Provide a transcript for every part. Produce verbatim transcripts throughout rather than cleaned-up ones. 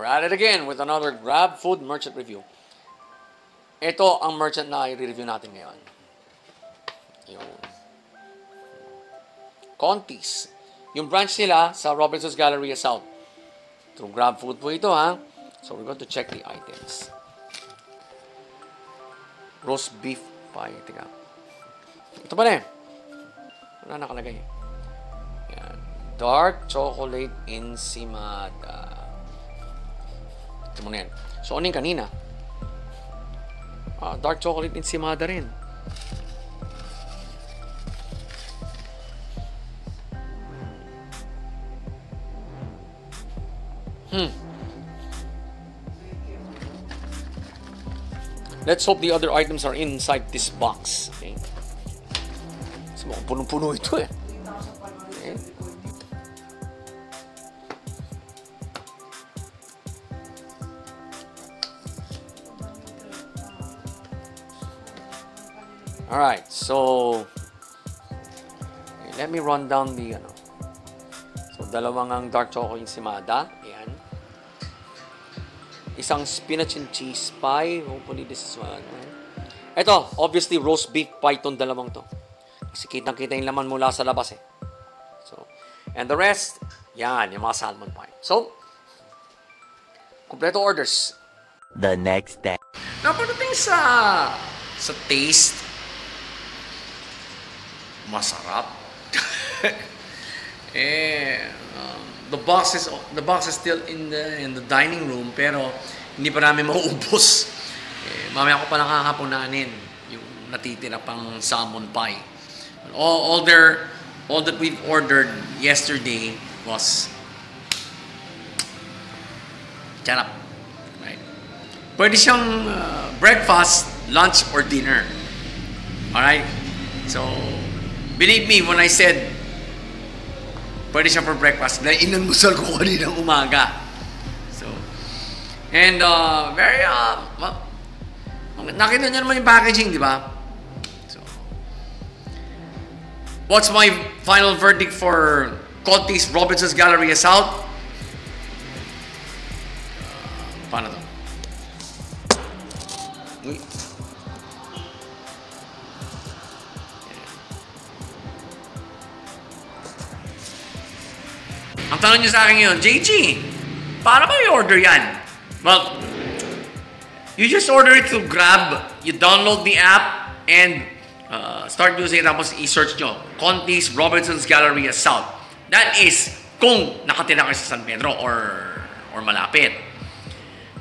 We're at it again with another Grab Food merchant review. Ito ang merchant na i-review natin ngayon. Yung Conti's. Yung branch nila sa Robinson's Galleria South. Through Grab Food po ito, ha? So we're going to check the items. Roast beef pie. Tika. Ito pa rin. Wala nakalagay. Yan. Dark chocolate ensimada. Ito muna yan. So, ano yung kanina? Ah, dark chocolate ensimada rin. Hmm. Let's hope the other items are inside this box. Okay? Kasi mukhang punong-puno ito eh. Okay. All right, so okay, let me run down the ano. So dalawang ang dark chocolate ensimada, ayan. Isang spinach and cheese pie, hopefully this is one. Ito, obviously roast beef pie tong dalawang to. Kasi kitang-kita yung laman mula sa labas eh. So, and the rest, yan, yung mga salmon pie. So, kumpleto orders. The next day. Napadating sa sa taste. Masarap. eh, um, the box is the box is still in the in the dining room pero hindi pa namin mauubos. Eh, mamaya ko pa nakakapunanin yung natitira pang salmon pie. All, all their all that we've ordered yesterday was charap. Right. Pwede siyang uh, breakfast, lunch or dinner. All right. So believe me when I said, pwede siya for breakfast. Inanmusal ko kaninang umaga. So, and uh, very, uh, well, nakita niyo naman yung packaging, di ba? So, what's my final verdict for Conti's Robinson's Galleria South? Uh, paano to? Uy. Ang tanong niyo sa akin yun, J G, para ba i-order yan? Well, you just order it through Grab, you download the app, and uh, start using it, tapos i-search nyo, Conti's Robinson's Galleria South. That is, kung nakatira kayo sa San Pedro or, or malapit.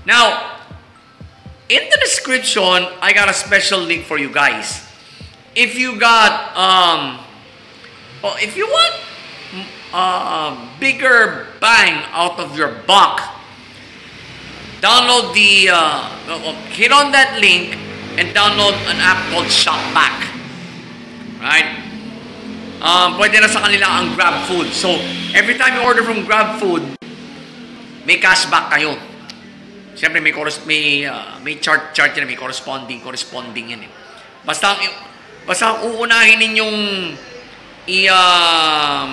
Now, in the description, I got a special link for you guys. If you got, um, oh, if you want, Uh, bigger bang out of your buck, download the uh, hit on that link and download an app called ShopBack. Right? Um, pwede na sa kanila ang Grab Food. So every time you order from Grab Food, may cashback kayo. Siyempre may may uh, may chart chart na may corresponding corresponding yan eh. Basta basta uunahin ninyong i um,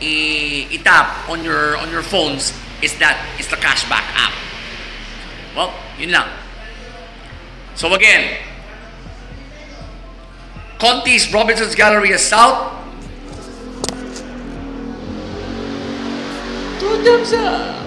i-tap on your on your phones is that is the cashback app. Well, yun lang. So again, Conti's Robinson's Galleria South. Two thumbs up.